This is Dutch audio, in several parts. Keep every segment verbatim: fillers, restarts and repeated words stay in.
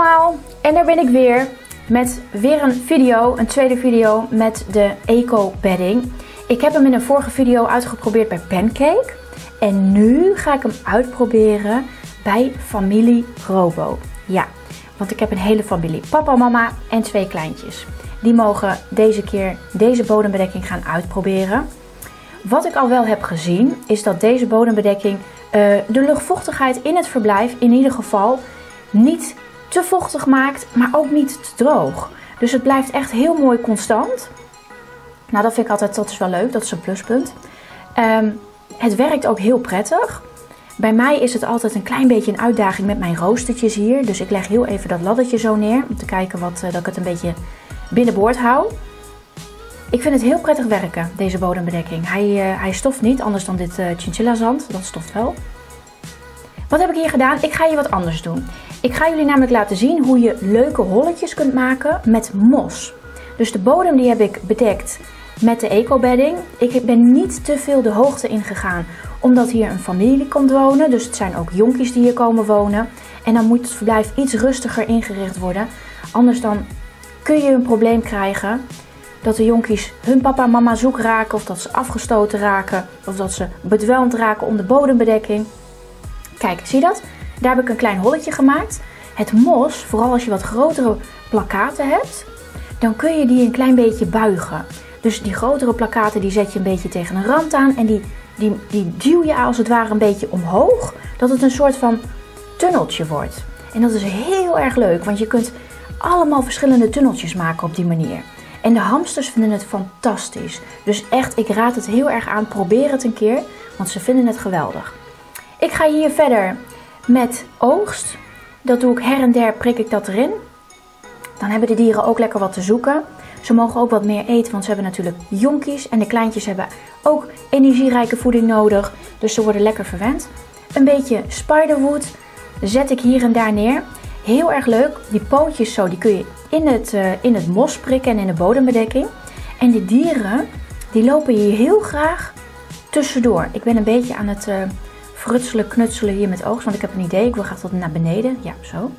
allemaal en daar ben ik weer met weer een video, een tweede video met de Eco bedding. Ik heb hem in een vorige video uitgeprobeerd bij Pancake en nu ga ik hem uitproberen bij familie Robo. Ja, want ik heb een hele familie, papa, mama en twee kleintjes. Die mogen deze keer deze bodembedekking gaan uitproberen. Wat ik al wel heb gezien is dat deze bodembedekking uh, de luchtvochtigheid in het verblijf in ieder geval niet te vochtig maakt, maar ook niet te droog. Dus het blijft echt heel mooi constant. Nou, dat vind ik altijd, dat is wel leuk, dat is een pluspunt. Um, het werkt ook heel prettig. Bij mij is het altijd een klein beetje een uitdaging met mijn roostertjes hier. Dus ik leg heel even dat laddertje zo neer om te kijken wat, uh, dat ik het een beetje binnenboord hou. Ik vind het heel prettig werken, deze bodembedekking. Hij, uh, hij stoft niet, anders dan dit uh, chinchilla zand. Dat stoft wel. Wat heb ik hier gedaan? Ik ga hier wat anders doen. Ik ga jullie namelijk laten zien hoe je leuke holletjes kunt maken met mos. Dus de bodem die heb ik bedekt met de Eco bedding. Ik ben niet te veel de hoogte ingegaan, omdat hier een familie komt wonen. Dus het zijn ook jonkies die hier komen wonen. En dan moet het verblijf iets rustiger ingericht worden. Anders dan kun je een probleem krijgen dat de jonkies hun papa en mama zoek raken, of dat ze afgestoten raken, of dat ze bedwelmd raken om de bodembedekking. Kijk, zie je dat? Daar heb ik een klein holletje gemaakt. Het mos, vooral als je wat grotere plakkaten hebt, dan kun je die een klein beetje buigen. Dus die grotere plakkaten die zet je een beetje tegen een rand aan en die, die, die duw je als het ware een beetje omhoog, dat het een soort van tunneltje wordt. En dat is heel erg leuk, want je kunt allemaal verschillende tunneltjes maken op die manier. En de hamsters vinden het fantastisch. Dus echt, ik raad het heel erg aan. Probeer het een keer, want ze vinden het geweldig. Ik ga hier verder met oogst. Dat doe ik her en der, prik ik dat erin. Dan hebben de dieren ook lekker wat te zoeken. Ze mogen ook wat meer eten, want ze hebben natuurlijk jonkies. En de kleintjes hebben ook energierijke voeding nodig. Dus ze worden lekker verwend. Een beetje spiderwood zet ik hier en daar neer. Heel erg leuk. Die pootjes zo, die kun je in het, uh, in het mos prikken en in de bodembedekking. En de dieren, die lopen hier heel graag tussendoor. Ik ben een beetje aan het... Uh, frutselen, knutselen hier met oogst, want ik heb een idee, ik wil graag dat naar beneden, ja, zo.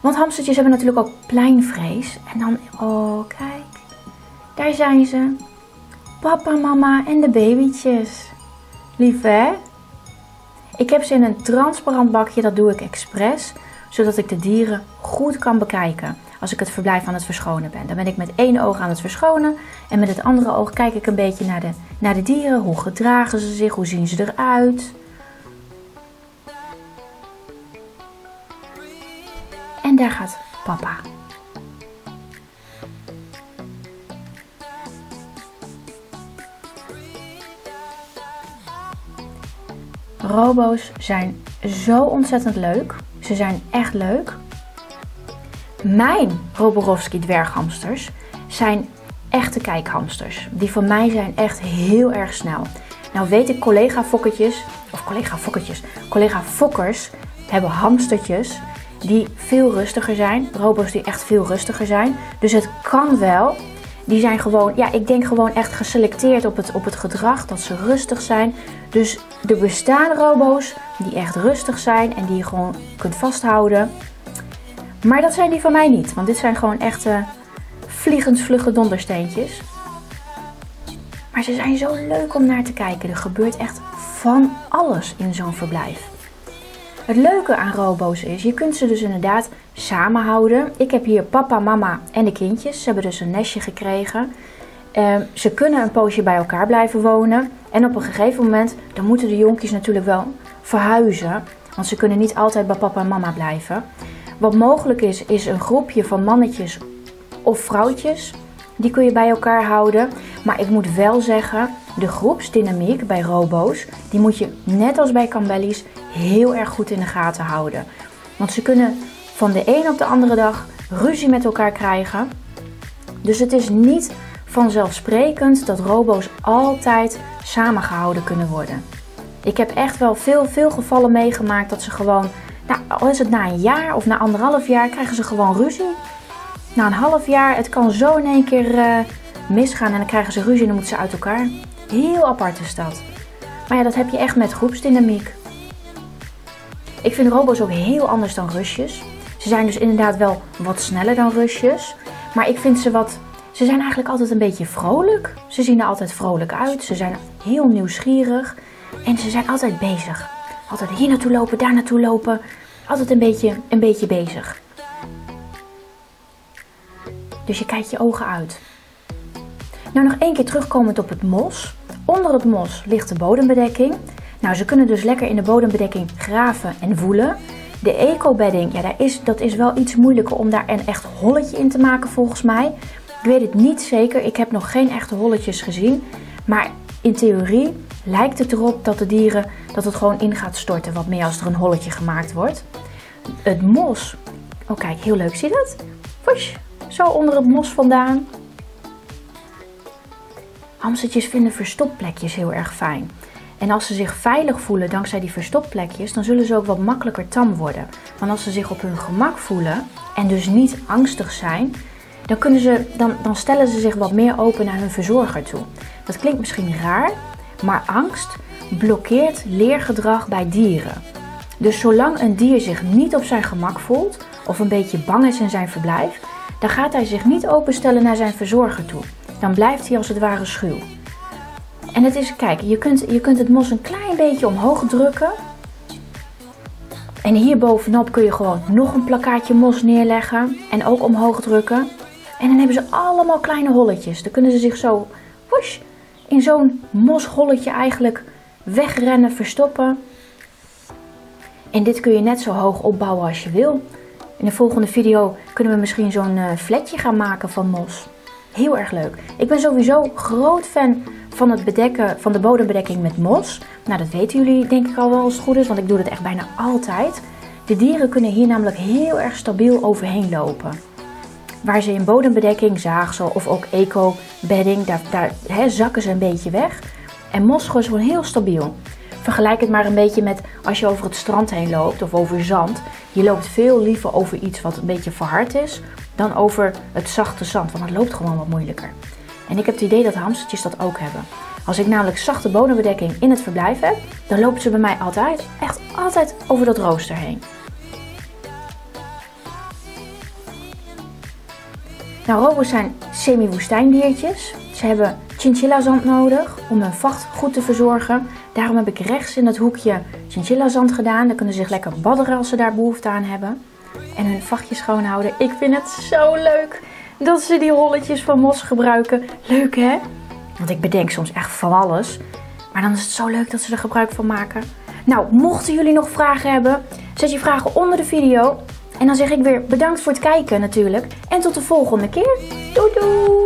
Want hamstertjes hebben natuurlijk ook pleinvrees. En dan, oh kijk, daar zijn ze. Papa, mama en de babytjes. Lief hè? Ik heb ze in een transparant bakje, dat doe ik expres, zodat ik de dieren goed kan bekijken als ik het verblijf aan het verschonen ben. Dan ben ik met één oog aan het verschonen en met het andere oog kijk ik een beetje naar de, naar de dieren. Hoe gedragen ze zich? Hoe zien ze eruit? En daar gaat papa. Robo's zijn zo ontzettend leuk. Ze zijn echt leuk. Mijn Roborovski dwerghamsters zijn echte kijkhamsters. Die van mij zijn echt heel erg snel. Nou weet ik, collega fokkertjes, of collega fokkertjes, collega fokkers hebben hamstertjes die veel rustiger zijn. Robo's die echt veel rustiger zijn. Dus het kan wel. Die zijn gewoon, ja, ik denk gewoon echt geselecteerd op het, op het gedrag, dat ze rustig zijn. Dus er bestaan robo's die echt rustig zijn en die je gewoon kunt vasthouden. Maar dat zijn die van mij niet, want dit zijn gewoon echte vliegensvlugge dondersteentjes. Maar ze zijn zo leuk om naar te kijken. Er gebeurt echt van alles in zo'n verblijf. Het leuke aan robo's is, je kunt ze dus inderdaad samenhouden. Ik heb hier papa, mama en de kindjes. Ze hebben dus een nestje gekregen. Uh, ze kunnen een poosje bij elkaar blijven wonen. En op een gegeven moment, dan moeten de jonkies natuurlijk wel verhuizen. Want ze kunnen niet altijd bij papa en mama blijven. Wat mogelijk is, is een groepje van mannetjes of vrouwtjes. Die kun je bij elkaar houden. Maar ik moet wel zeggen, de groepsdynamiek bij robo's, die moet je net als bij Campbellies heel erg goed in de gaten houden. Want ze kunnen van de een op de andere dag ruzie met elkaar krijgen. Dus het is niet vanzelfsprekend dat robo's altijd samengehouden kunnen worden. Ik heb echt wel veel, veel gevallen meegemaakt dat ze gewoon... Nou, al is het na een jaar of na anderhalf jaar, krijgen ze gewoon ruzie. Na een half jaar, het kan zo in één keer uh, misgaan en dan krijgen ze ruzie en dan moeten ze uit elkaar. Heel apart is dat. Maar ja, dat heb je echt met groepsdynamiek. Ik vind robo's ook heel anders dan Rusjes. Ze zijn dus inderdaad wel wat sneller dan rushes. Maar ik vind ze wat... Ze zijn eigenlijk altijd een beetje vrolijk. Ze zien er altijd vrolijk uit. Ze zijn heel nieuwsgierig. En ze zijn altijd bezig. Altijd hier naartoe lopen, daar naartoe lopen. Altijd een beetje, een beetje bezig. Dus je kijkt je ogen uit. Nou, nog één keer terugkomend op het mos. Onder het mos ligt de bodembedekking. Nou, ze kunnen dus lekker in de bodembedekking graven en woelen. De eco bedding, ja, daar is, dat is wel iets moeilijker om daar een echt holletje in te maken volgens mij. Ik weet het niet zeker, ik heb nog geen echte holletjes gezien. Maar in theorie lijkt het erop dat de dieren dat het gewoon in gaat storten. Wat meer als er een holletje gemaakt wordt. Het mos, oh kijk, heel leuk, zie je dat? Vosh, zo onder het mos vandaan. Hamstertjes vinden verstopplekjes heel erg fijn. En als ze zich veilig voelen dankzij die verstopplekjes, dan zullen ze ook wat makkelijker tam worden. Want als ze zich op hun gemak voelen en dus niet angstig zijn, dan, kunnen ze, dan, dan stellen ze zich wat meer open naar hun verzorger toe. Dat klinkt misschien raar, maar angst blokkeert leergedrag bij dieren. Dus zolang een dier zich niet op zijn gemak voelt of een beetje bang is in zijn verblijf, dan gaat hij zich niet openstellen naar zijn verzorger toe. Dan blijft hij als het ware schuw. En het is, kijk, je kunt, je kunt het mos een klein beetje omhoog drukken. En hier bovenop kun je gewoon nog een plakkaatje mos neerleggen. En ook omhoog drukken. En dan hebben ze allemaal kleine holletjes. Dan kunnen ze zich zo, woesh, in zo'n mosholletje eigenlijk wegrennen, verstoppen. En dit kun je net zo hoog opbouwen als je wil. In de volgende video kunnen we misschien zo'n vletje gaan maken van mos. Heel erg leuk. Ik ben sowieso groot fan van het bedekken, van de bodembedekking met mos. Nou, dat weten jullie denk ik al wel als het goed is, want ik doe dat echt bijna altijd. De dieren kunnen hier namelijk heel erg stabiel overheen lopen. Waar ze in bodembedekking, zaagsel of ook eco bedding, daar, daar hè, zakken ze een beetje weg. En mos is gewoon heel stabiel. Vergelijk het maar een beetje met als je over het strand heen loopt of over zand. Je loopt veel liever over iets wat een beetje verhard is dan over het zachte zand, want het loopt gewoon wat moeilijker. En ik heb het idee dat hamstertjes dat ook hebben. Als ik namelijk zachte bodembedekking in het verblijf heb, dan lopen ze bij mij altijd, echt altijd over dat rooster heen. Nou, robo's zijn semi-woestijndiertjes. Ze hebben chinchillazand nodig om hun vacht goed te verzorgen. Daarom heb ik rechts in dat hoekje chinchillazand gedaan. Dan kunnen ze zich lekker badderen als ze daar behoefte aan hebben. En hun vachtje schoonhouden. Ik vind het zo leuk dat ze die holletjes van mos gebruiken. Leuk hè? Want ik bedenk soms echt van alles. Maar dan is het zo leuk dat ze er gebruik van maken. Nou, mochten jullie nog vragen hebben, zet je vragen onder de video. En dan zeg ik weer bedankt voor het kijken natuurlijk. En tot de volgende keer. Doei doei!